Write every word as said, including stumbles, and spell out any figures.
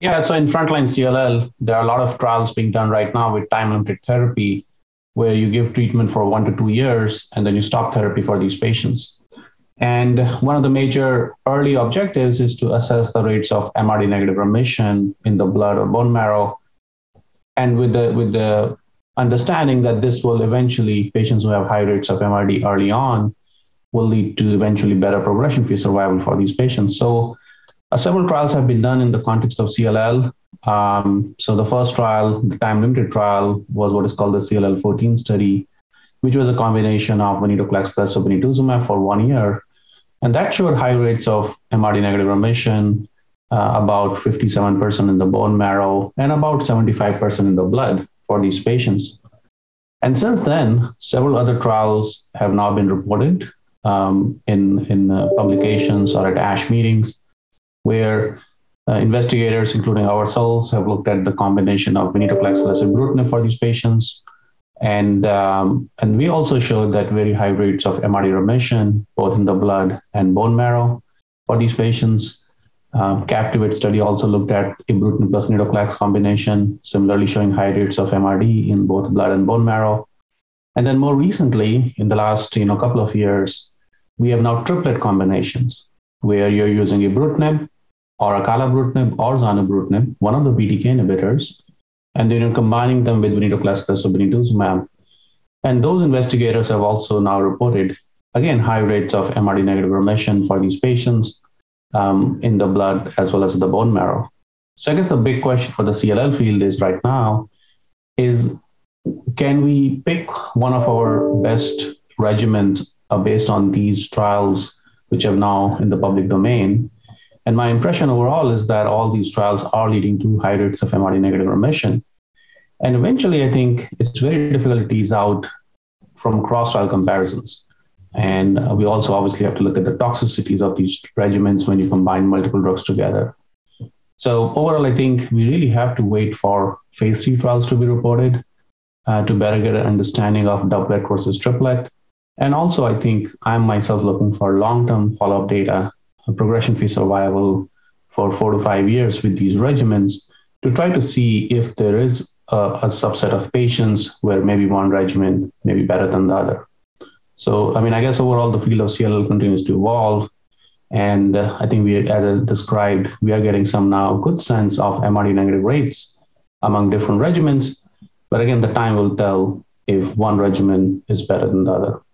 Yeah, so in frontline C L L, there are a lot of trials being done right now with time-limited therapy, where you give treatment for one to two years, and then you stop therapy for these patients. And one of the major early objectives is to assess the rates of M R D negative remission in the blood or bone marrow, and with the, with the understanding that this will eventually, patients who have high rates of M R D early on will lead to eventually better progression-free survival for these patients. So uh, several trials have been done in the context of C L L. Um, so the first trial, the time-limited trial, was what is called the C L L fourteen study, which was a combination of venetoclax plus obinutuzumab for one year. And that showed high rates of M R D negative remission, uh, about fifty-seven percent in the bone marrow and about seventy-five percent in the blood for these patients. And since then, several other trials have now been reported um, in, in uh, publications or at ASH meetings, where Uh, investigators, including ourselves, have looked at the combination of venetoclax plus ibrutinib for these patients. And, um, and we also showed that very high rates of M R D remission, both in the blood and bone marrow for these patients. Um, CAPTIVATE study also looked at ibrutinib plus venetoclax combination, similarly showing high rates of M R D in both blood and bone marrow. And then more recently, in the last you know, couple of years, we have now triplet combinations where you're using ibrutinib, or acalabrutinib or zanubrutinib, one of the B T K inhibitors, and then you're combining them with venetoclax plus obinutuzumab. And those investigators have also now reported, again, high rates of M R D negative remission for these patients um, in the blood as well as the bone marrow. So I guess the big question for the C L L field is right now is, can we pick one of our best regimens uh, based on these trials, which are now in the public domain? And my impression overall is that all these trials are leading to high rates of M R D negative remission. And eventually, I think it's very difficult to tease out from cross-trial comparisons. And we also obviously have to look at the toxicities of these regimens when you combine multiple drugs together. So overall, I think we really have to wait for phase three trials to be reported uh, to better get an understanding of doublet versus triplet. And also, I think I'm myself looking for long-term follow-up data, progression-free survival for four to five years with these regimens, to try to see if there is a, a subset of patients where maybe one regimen may be better than the other. So, I mean, I guess overall the field of C L L continues to evolve. And uh, I think we, as I described, we are getting some now good sense of M R D negative rates among different regimens. But again, the time will tell if one regimen is better than the other.